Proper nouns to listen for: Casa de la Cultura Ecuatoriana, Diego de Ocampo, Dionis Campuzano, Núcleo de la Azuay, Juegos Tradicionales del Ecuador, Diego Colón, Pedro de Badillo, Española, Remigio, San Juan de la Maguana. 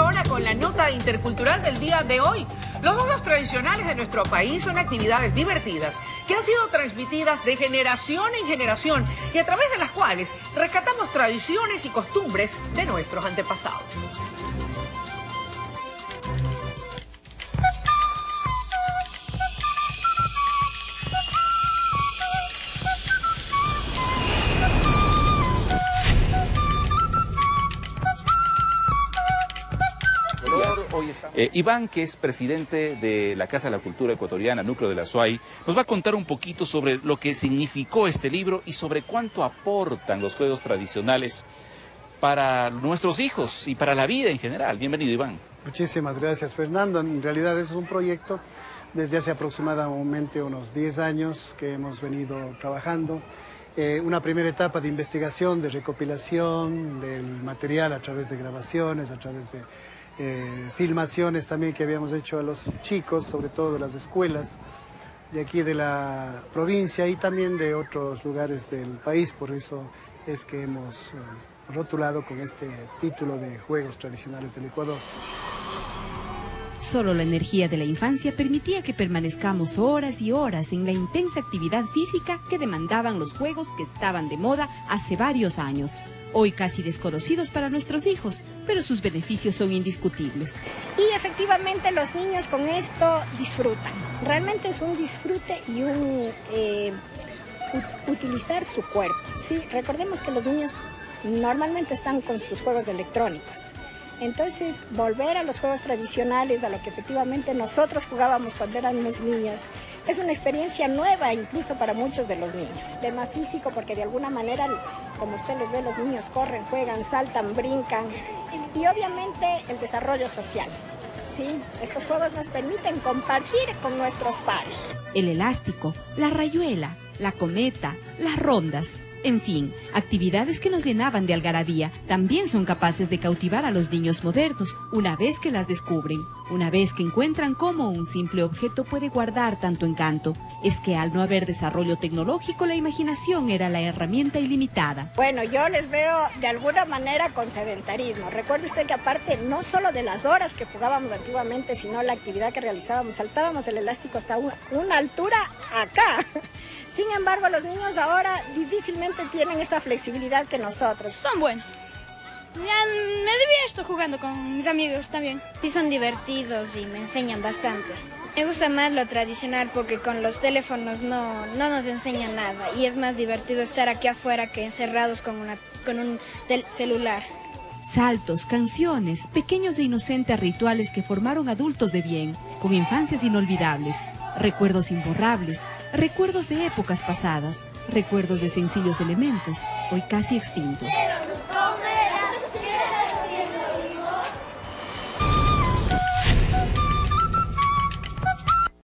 ahora con la nota intercultural del día de hoy. Los juegos tradicionales de nuestro país son actividades divertidas que han sido transmitidas de generación en generación y a través de las cuales rescatamos tradiciones y costumbres de nuestros antepasados. Iván, que es presidente de la Casa de la Cultura Ecuatoriana, Núcleo de la Azuay, nos va a contar un poquito sobre lo que significó este libro y sobre cuánto aportan los juegos tradicionales para nuestros hijos y para la vida en general. Bienvenido, Iván. Muchísimas gracias, Fernando. En realidad es un proyecto desde hace aproximadamente unos 10 años que hemos venido trabajando. Una primera etapa de investigación, de recopilación del material a través de grabaciones, a través de filmaciones también que habíamos hecho a los chicos, sobre todo de las escuelas de aquí de la provincia y también de otros lugares del país. Por eso es que hemos rotulado con este título de Juegos Tradicionales del Ecuador. Solo la energía de la infancia permitía que permanezcamos horas y horas en la intensa actividad física que demandaban los juegos que estaban de moda hace varios años. Hoy casi desconocidos para nuestros hijos, pero sus beneficios son indiscutibles. Y efectivamente los niños con esto disfrutan. Realmente es un disfrute y un utilizar su cuerpo. Sí, recordemos que los niños normalmente están con sus juegos electrónicos. Entonces, volver a los juegos tradicionales, a lo que efectivamente nosotros jugábamos cuando éramos niñas, es una experiencia nueva incluso para muchos de los niños. Tema físico porque de alguna manera, como usted les ve, los niños corren, juegan, saltan, brincan y obviamente el desarrollo social. Sí, estos juegos nos permiten compartir con nuestros pares. El elástico, la rayuela, la cometa, las rondas. En fin, actividades que nos llenaban de algarabía también son capaces de cautivar a los niños modernos una vez que las descubren, una vez que encuentran cómo un simple objeto puede guardar tanto encanto. Es que al no haber desarrollo tecnológico, la imaginación era la herramienta ilimitada. Bueno, yo les veo de alguna manera con sedentarismo. Recuerde usted que aparte no solo de las horas que jugábamos antiguamente, sino la actividad que realizábamos, saltábamos el elástico hasta una altura acá. Sin embargo, los niños ahora difícilmente tienen esa flexibilidad que nosotros. Son buenos. Ya me divierto jugando con mis amigos también. Sí, son divertidos y me enseñan bastante. Me gusta más lo tradicional porque con los teléfonos no nos enseñan nada. Y es más divertido estar aquí afuera que encerrados con un celular. Saltos, canciones, pequeños e inocentes rituales que formaron adultos de bien, con infancias inolvidables, recuerdos imborrables, recuerdos de épocas pasadas, recuerdos de sencillos elementos, hoy casi extintos.